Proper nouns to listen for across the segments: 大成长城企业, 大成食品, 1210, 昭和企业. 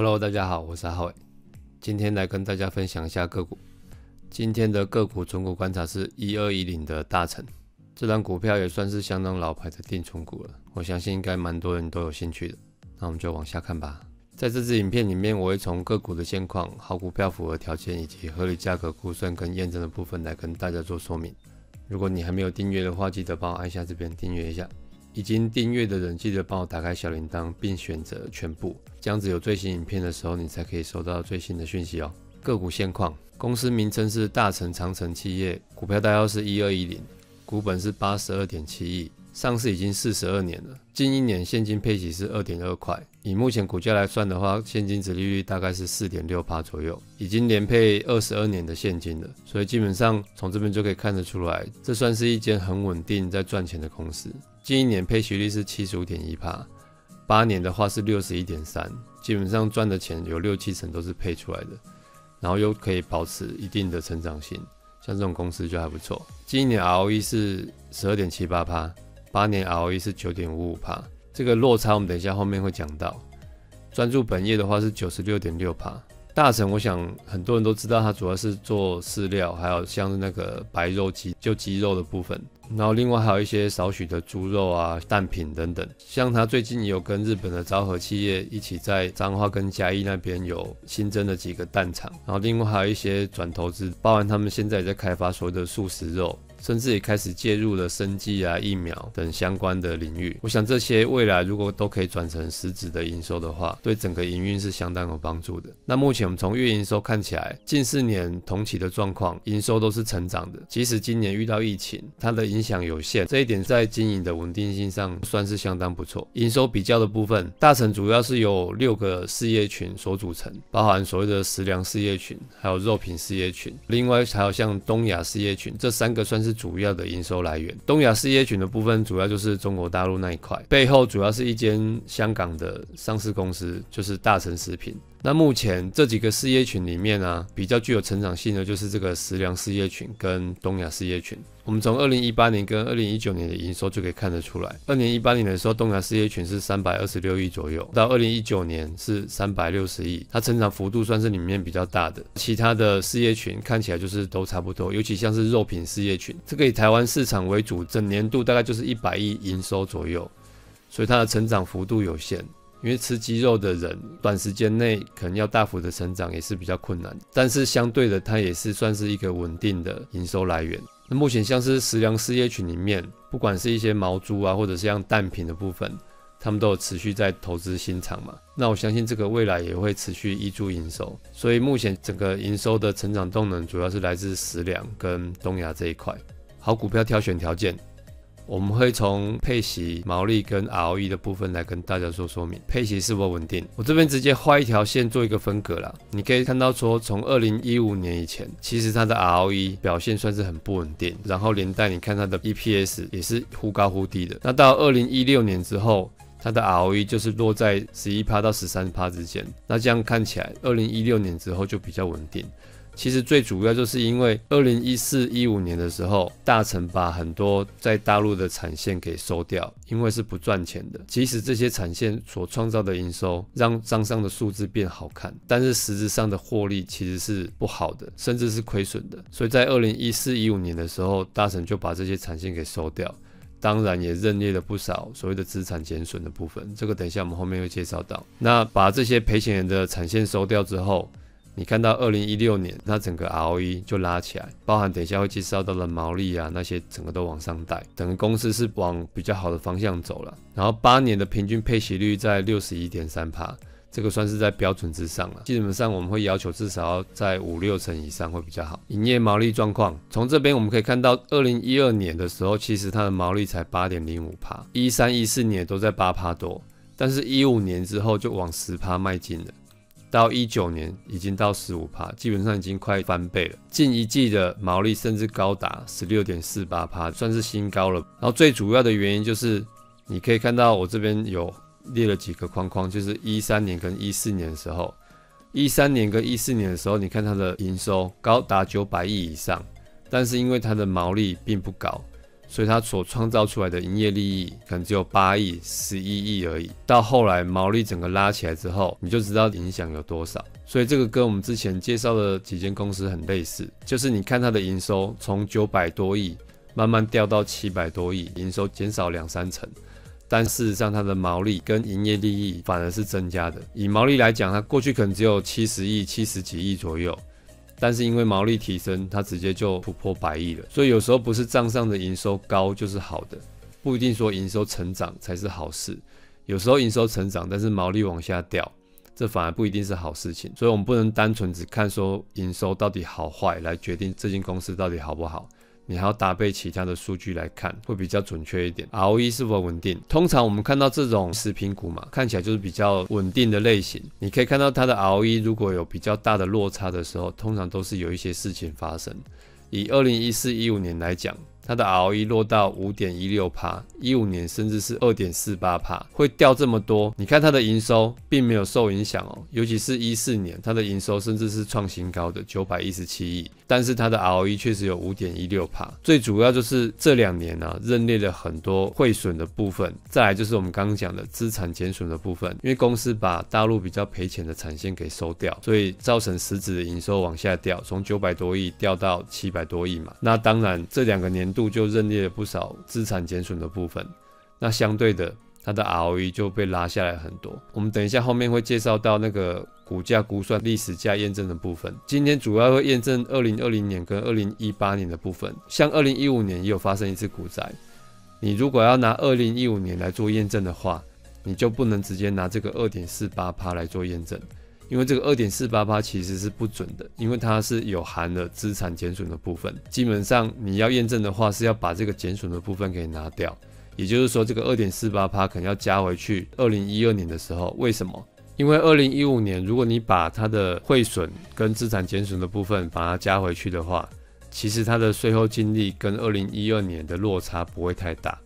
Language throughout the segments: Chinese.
Hello， 大家好，我是阿伟，今天来跟大家分享一下个股。今天的个股存股观察是1210的大成，这档股票也算是相当老牌的定存股了，我相信应该蛮多人都有兴趣的。那我们就往下看吧。在这支影片里面，我会从个股的现况、好股票符合条件以及合理价格估算跟验证的部分来跟大家做说明。如果你还没有订阅的话，记得帮我按下这边订阅一下。 已经订阅的人，记得帮我打开小铃铛，并选择全部，这样子有最新影片的时候，你才可以收到最新的讯息哦。个股现况，公司名称是大成长城企业，股票代号是1210，股本是 82.7 亿，上市已经42年了，近一年现金配息是 2.2 块，以目前股价来算的话，现金殖利率大概是 4.6% 左右，已经连配22年的现金了，所以基本上从这边就可以看得出来，这算是一间很稳定在赚钱的公司。 近一年配息率是 75.1%， 8年的话是 61.3%， 基本上赚的钱有6、7成都是配出来的，然后又可以保持一定的成长性，像这种公司就还不错。近一年 ROE 是 12.78%， 8年 ROE 是 9.55%， 这个落差我们等一下后面会讲到。专注本业的话是 96.6%。大成我想很多人都知道，它主要是做饲料，还有像是那个白肉鸡，就鸡肉的部分。 然后另外还有一些少许的猪肉啊、蛋品等等，像他最近也有跟日本的昭和企业一起在彰化跟嘉义那边有新增了几个蛋厂，然后另外还有一些转投资，包含他们现在也在开发所谓的素食肉，甚至也开始介入了生技啊、疫苗等相关的领域。我想这些未来如果都可以转成实质的营收的话，对整个营运是相当有帮助的。那目前我们从月营收看起来，近4年同期的状况，营收都是成长的，即使今年遇到疫情，它的影响有限，这一点在经营的稳定性上算是相当不错。营收比较的部分，大成主要是由6个事业群所组成，包含所谓的食粮事业群，还有肉品事业群，另外还有像东亚事业群，这3个算是主要的营收来源。东亚事业群的部分主要就是中国大陆那一块，背后主要是一间香港的上市公司，就是大成食品。 那目前这几个事业群里面啊，比较具有成长性的就是这个食粮事业群跟东亚事业群。我们从2018年跟2019年的营收就可以看得出来，2018年的时候，东亚事业群是326亿左右，到2019年是360亿，它成长幅度算是里面比较大的。其他的事业群看起来就是都差不多，尤其像是肉品事业群，这个以台湾市场为主，整年度大概就是100亿营收左右，所以它的成长幅度有限。 因为吃鸡肉的人，短时间内可能要大幅的成长也是比较困难，但是相对的，它也是算是一个稳定的营收来源。那目前像是食粮事业群里面，不管是一些毛猪啊，或者是像蛋品的部分，他们都有持续在投资新厂嘛。那我相信这个未来也会持续挹注营收，所以目前整个营收的成长动能主要是来自食粮跟东亚这一块。好股票挑选条件。 我们会从配息、毛利跟 ROE 的部分来跟大家做说明，配息是否稳定？我这边直接画一条线做一个分隔啦，你可以看到说，从2015年以前，其实它的 ROE 表现算是很不稳定，然后连带你看它的 EPS 也是忽高忽低的。那到2016年之后，它的 ROE 就是落在 11% 到 13% 之间。那这样看起来， 2016年之后就比较稳定。 其实最主要就是因为2014、15年的时候，大成把很多在大陆的产线给收掉，因为是不赚钱的。即使这些产线所创造的营收让账上的数字变好看，但是实质上的获利其实是不好的，甚至是亏损的。所以在2014、15年的时候，大成就把这些产线给收掉，当然也认列了不少所谓的资产减损的部分。这个等一下我们后面会介绍到。那把这些赔钱的产线收掉之后， 你看到2016年，它整个 ROE 就拉起来，包含等一下会介绍到的毛利啊那些，整个都往上带，整个公司是往比较好的方向走了。然后8年的平均配息率在 61.3%， 这个算是在标准之上了。基本上我们会要求至少要在5、6成以上会比较好。营业毛利状况，从这边我们可以看到， 2012年的时候，其实它的毛利才 8.05%， 13、14年都在 8% 多，但是15年之后就往 10% 迈进了。 到19年已经到 15%， 基本上已经快翻倍了。近一季的毛利甚至高达 16.48%， 算是新高了。然后最主要的原因就是，你可以看到我这边有列了几个框框，就是13年跟14年的时候，13年跟14年的时候，你看它的营收高达900亿以上，但是因为它的毛利并不高，所以它所创造出来的营业利益可能只有8亿、11亿而已。到后来毛利整个拉起来之后，你就知道影响有多少。所以这个跟我们之前介绍的几间公司很类似，就是你看它的营收从900多亿慢慢掉到700多亿，营收减少2-3成。 但事实上，它的毛利跟营业利益反而是增加的。以毛利来讲，它过去可能只有70亿、70几亿左右，但是因为毛利提升，它直接就突破100亿了。所以有时候不是账上的营收高就是好的，不一定说营收成长才是好事。有时候营收成长，但是毛利往下掉，这反而不一定是好事情。所以我们不能单纯只看说营收到底好坏来决定这间公司到底好不好。 你还要搭配其他的数据来看，会比较准确一点。ROE 是否稳定？通常我们看到这种食品股嘛，看起来就是比较稳定的类型。你可以看到它的 ROE 如果有比较大的落差的时候，通常都是有一些事情发生。以2014、15年来讲，它的 ROE 落到 5.16%， 15年甚至是 2.48%， 会掉这么多。你看它的营收并没有受影响哦，尤其是14年，它的营收甚至是创新高的917亿。 但是它的 ROE 确实有 5.16%， 最主要就是这2年啊，认列了很多汇损的部分，再来就是我们刚刚讲的资产减损的部分，因为公司把大陆比较赔钱的产线给收掉，所以造成实质的营收往下掉，从900多亿掉到700多亿嘛。那当然这2个年度就认列了不少资产减损的部分，那相对的它的 ROE 就被拉下来很多。我们等一下后面会介绍到那个。 股价估算历史价验证的部分，今天主要会验证2020年跟2018年的部分。像2015年也有发生一次股灾，你如果要拿2015年来做验证的话，你就不能直接拿这个 2.48% 来做验证，因为这个 2.48% 其实是不准的，因为它是有含了资产减损的部分。基本上你要验证的话，是要把这个减损的部分给拿掉，也就是说这个 2.48% 可能要加回去。2012年的时候，为什么？ 因为2015年，如果你把它的汇损跟资产减损的部分把它加回去的话，其实它的税后净利跟2012年的落差不会太大，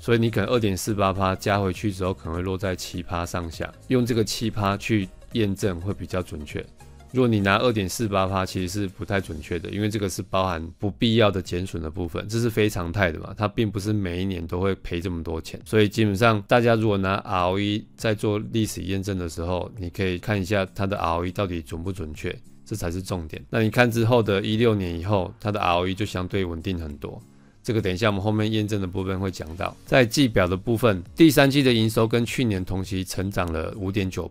所以你可能 2.48% 加回去之后，可能会落在7%上下，用这个7%去验证会比较准确。如果你拿 2.48%， 其实是不太准确的，因为这个是包含不必要的减损的部分，这是非常态的嘛，它并不是每一年都会赔这么多钱，所以基本上大家如果拿 ROE 在做历史验证的时候，你可以看一下它的 ROE 到底准不准确，这才是重点。那你看之后的16年以后，它的 ROE 就相对稳定很多。 这个等一下我们后面验证的部分会讲到。在季表的部分，第三季的营收跟去年同期成长了 5.9%。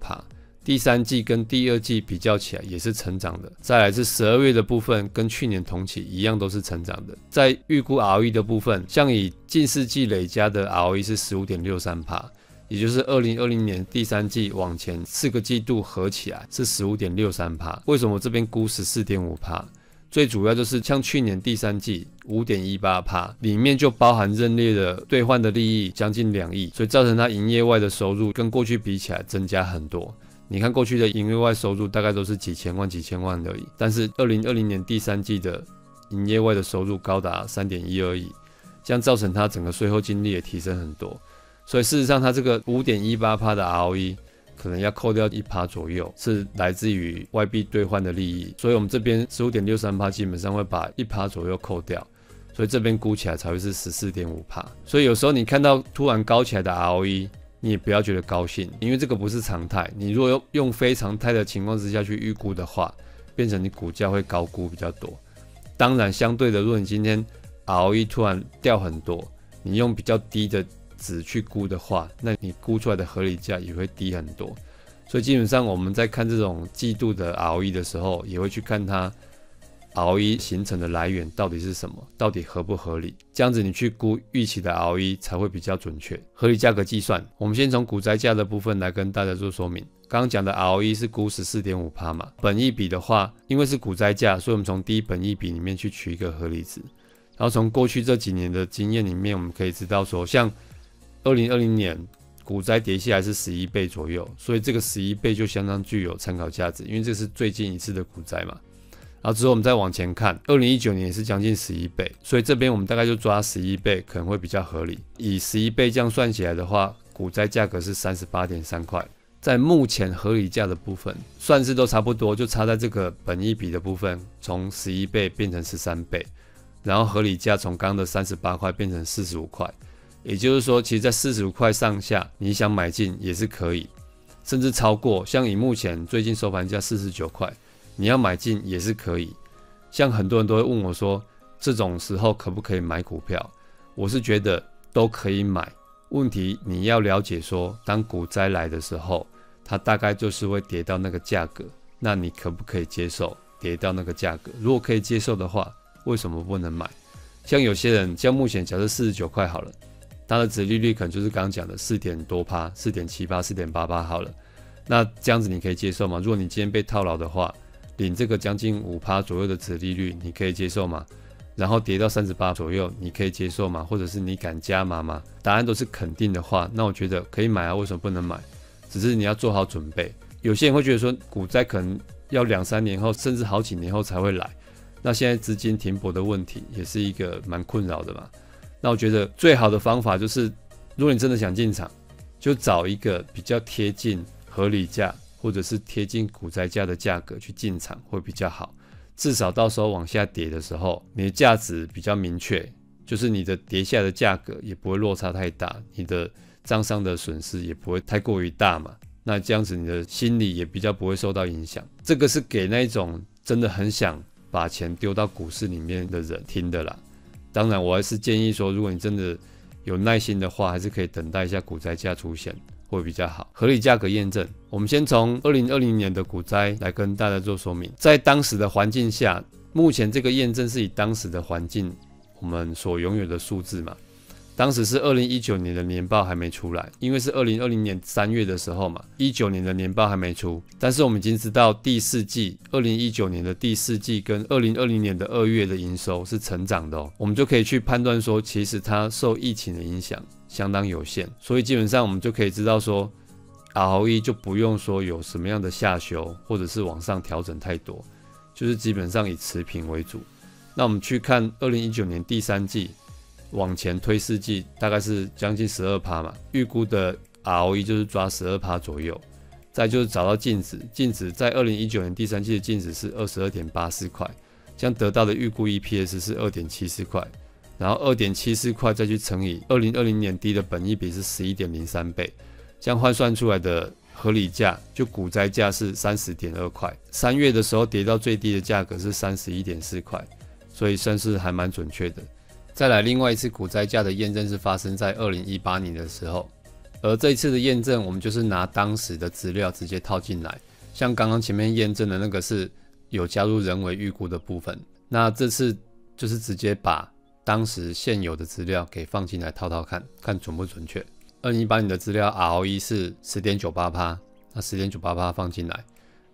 第三季跟第二季比较起来也是成长的，再来是12月的部分跟去年同期一样都是成长的。在预估 ROE 的部分，像以近4季累加的 ROE 是 15.63%， 也就是2020年第三季往前4个季度合起来是 15.63%。为什么我这边估 14.5%？ 最主要就是像去年第三季 5.18%， 里面就包含认列的兑换的利益将近2亿，所以造成它营业外的收入跟过去比起来增加很多。 你看过去的营业外收入大概都是几千万而已，但是2020年第三季的营业外的收入高达 3.12亿，这样造成它整个税后净利也提升很多，所以事实上它这个 5.18% 的 ROE 可能要扣掉1%左右，是来自于外币兑换的利益，所以我们这边 15.63% 基本上会把1%左右扣掉。 所以这边估起来才会是 14.5%。所以有时候你看到突然高起来的 ROE。 你也不要觉得高兴，因为这个不是常态。你如果用非常态的情况之下去预估的话，变成你股价会高估比较多。当然，相对的，如果你今天 ROE 突然掉很多，你用比较低的值去估的话，那你估出来的合理价也会低很多。所以基本上我们在看这种季度的 ROE 的时候，也会去看它 ROE 形成的来源到底是什么，到底合不合理？这样子你去估预期的 ROE 才会比较准确。合理价格计算，我们先从股灾价的部分来跟大家做说明。刚刚讲的 ROE 是估 14.5% 嘛，本益比的话，因为是股灾价，所以我们从低本益比里面去取一个合理值。然后从过去这几年的经验里面，我们可以知道说，像2020年股灾跌下来是11倍左右，所以这个11倍就相当具有参考价值，因为这是最近一次的股灾嘛。 然后之后我们再往前看，2019年也是将近11倍，所以这边我们大概就抓11倍可能会比较合理。以11倍这样算起来的话，股灾价格是38.3块，在目前合理价的部分，算是都差不多，就差在这个本益比的部分，从11倍变成13倍。然后合理价从刚的38块变成45块，也就是说，其实在45块上下，你想买进也是可以，甚至超过。像以目前最近收盘价49块，你要买进也是可以。像很多人都会问我说，这种时候可不可以买股票？我是觉得都可以买，问题你要了解说，当股灾来的时候，它大概就是会跌到那个价格，那你可不可以接受跌到那个价格？如果可以接受的话，为什么不能买？像有些人，像目前假设49块好了，它的殖利率可能就是刚刚讲的4点多%、4.78%、4.88%好了，那这样子你可以接受吗？如果你今天被套牢的话，领这个将近5%左右的殖利率，你可以接受吗？然后跌到38左右，你可以接受吗？或者是你敢加码吗？答案都是肯定的话，那我觉得可以买啊，为什么不能买？只是你要做好准备。有些人会觉得说，股灾可能要2、3年后，甚至好几年后才会来。那现在资金停泊的问题也是一个蛮困扰的嘛。那我觉得最好的方法就是，如果你真的想进场，就找一个比较贴近合理价或者是贴近股灾价的价格去进场会比较好。至少到时候往下跌的时候，你的价值比较明确，就是你的跌下的价格也不会落差太大，你的账上的损失也不会太过于大嘛。那这样子你的心理也比较不会受到影响。这个是给那一种真的很想把钱丢到股市里面的人听的啦。当然，我还是建议说，如果你真的有耐心的话，还是可以等待一下股灾价出现会比较好。合理价格验证，我们先从2020年的股灾来跟大家做说明。在当时的环境下，目前这个验证是以当时的环境我们所拥有的数字嘛。当时是2019年的年报还没出来，因为是2020年3月的时候嘛，19年的年报还没出，但是我们已经知道第四季2019年的第四季跟2020年的2月的营收是成长的哦，我们就可以去判断说，其实它受疫情的影响相当有限，所以基本上我们就可以知道说 ROE 就不用说有什么样的下修或者是往上调整太多，就是基本上以持平为主。那我们去看2019年第三季往前推四季，大概是将近 12% 嘛，预估的 ROE 就是抓 12% 左右。再就是找到净值，净值在2019年第三季的净值是 22.84 块，这样得到的预估 EPS 是 2.74 块，然后 2.74 块再去乘以2020年底的本益比是 11.03 倍，这样换算出来的合理价就股灾价是 30.2 块。3月的时候跌到最低的价格是 31.4 块，所以算是还蛮准确的。再来，另外一次股灾价的验证是发生在2018年的时候，而这一次的验证，我们就是拿当时的资料直接套进来。像刚刚前面验证的那个是有加入人为预估的部分，那这次就是直接把当时现有的资料给放进来套套看，看准不准确。2018年的资料 ROE 是 10.98%， 那 10.98% 放进来，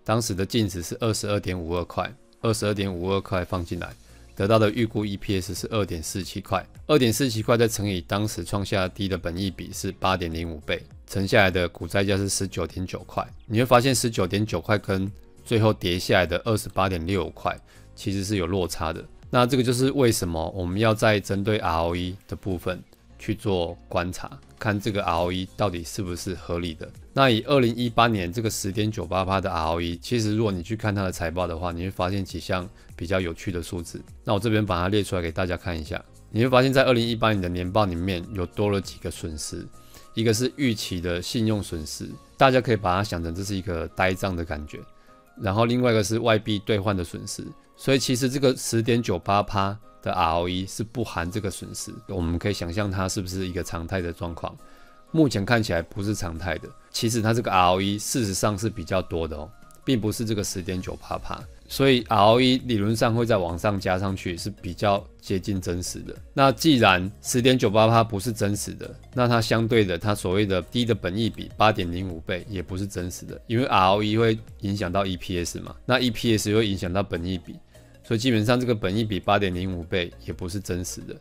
当时的净值是 22.52 块， 22.52 块放进来。得到的预估 EPS 是 2.47 块 ，2.47 块再乘以当时创下低的本益比是 8.05 倍，乘下来的股债价是 19.9 块。你会发现 19.9 块跟最后跌下来的 28.65 块其实是有落差的。那这个就是为什么我们要在针对 ROE 的部分去做观察，看这个 ROE 到底是不是合理的。那以2018年这个 10.98% 的 ROE， 其实如果你去看它的财报的话，你会发现几项比较有趣的数字。那我这边把它列出来给大家看一下，你会发现在2018年的年报里面有多了几个损失，一个是预期的信用损失，大家可以把它想成这是一个呆账的感觉，然后另外一个是外币兑换的损失，所以其实这个 10.98%的 ROE 是不含这个损失，我们可以想象它是不是一个常态的状况。目前看起来不是常态的，其实它这个 ROE 事实上是比较多的哦，并不是这个 10.98%， 所以 ROE 理论上会在往上加上去，是比较接近真实的。那既然 10.98% 不是真实的，那它相对的它所谓的低的本益比 8.05 倍也不是真实的，因为 ROE 会影响到 EPS 嘛，那 EPS 会影响到本益比，所以基本上这个本益比 8.05 倍也不是真实的。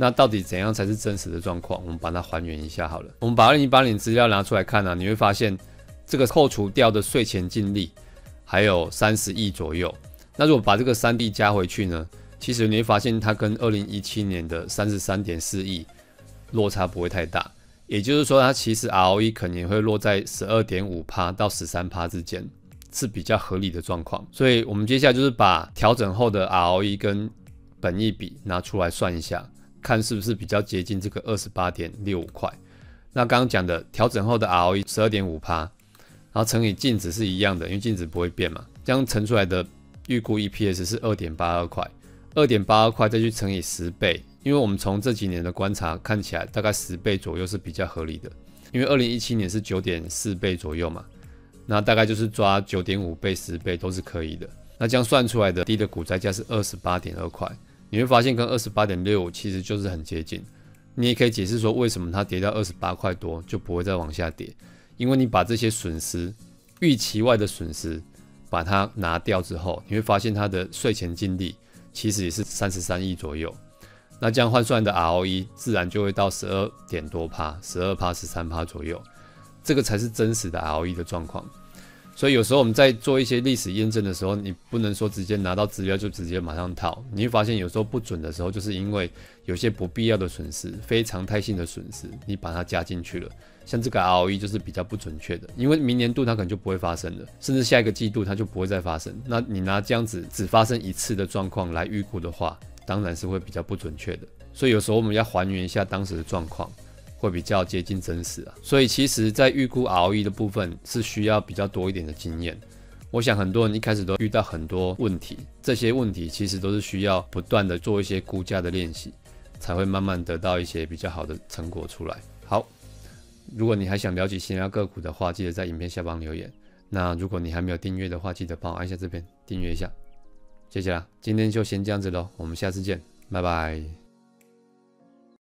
那到底怎样才是真实的状况？我们把它还原一下好了。我们把2018年资料拿出来看啊，你会发现这个扣除掉的税前净利还有30亿左右。那如果把这个3亿加回去呢，其实你会发现它跟2017年的 33.4 亿落差不会太大。也就是说，它其实 ROE 可能也会落在 12.5% 到 13% 之间，是比较合理的状况。所以我们接下来就是把调整后的 ROE 跟本益比拿出来算一下，看是不是比较接近这个 28.65 块。那刚刚讲的调整后的 ROE 12.5%， 然后乘以净值是一样的，因为净值不会变嘛。这样乘出来的预估 EPS 是 2.82 块， 2.82 块再去乘以10倍，因为我们从这几年的观察看起来，大概10倍左右是比较合理的。因为2017年是 9.4 倍左右嘛，那大概就是抓 9.5 倍、10倍都是可以的。那这样算出来的低的股债价是 28.2 块。你会发现跟 28.65 其实就是很接近，你也可以解释说为什么它跌到28块多就不会再往下跌，因为你把这些损失预期外的损失把它拿掉之后，你会发现它的税前净利其实也是33亿左右，那这样换算的 ROE 自然就会到12点多%， 12%、13% 左右，这个才是真实的 ROE 的状况。所以有时候我们在做一些历史验证的时候，你不能说直接拿到资料就直接马上套，你会发现有时候不准的时候，就是因为有些不必要的损失、非常态性的损失，你把它加进去了。像这个 ROE 就是比较不准确的，因为明年度它可能就不会发生了，甚至下一个季度它就不会再发生。那你拿这样子只发生一次的状况来预估的话，当然是会比较不准确的。所以有时候我们要还原一下当时的状况，会比较接近真实啊，所以其实在预估 ROE 的部分是需要比较多一点的经验。我想很多人一开始都遇到很多问题，这些问题其实都是需要不断的做一些估价的练习，才会慢慢得到一些比较好的成果出来。好，如果你还想了解其他个股的话，记得在影片下方留言。那如果你还没有订阅的话，记得帮我按下这边订阅一下，谢谢啦。今天就先这样子咯，我们下次见，拜拜。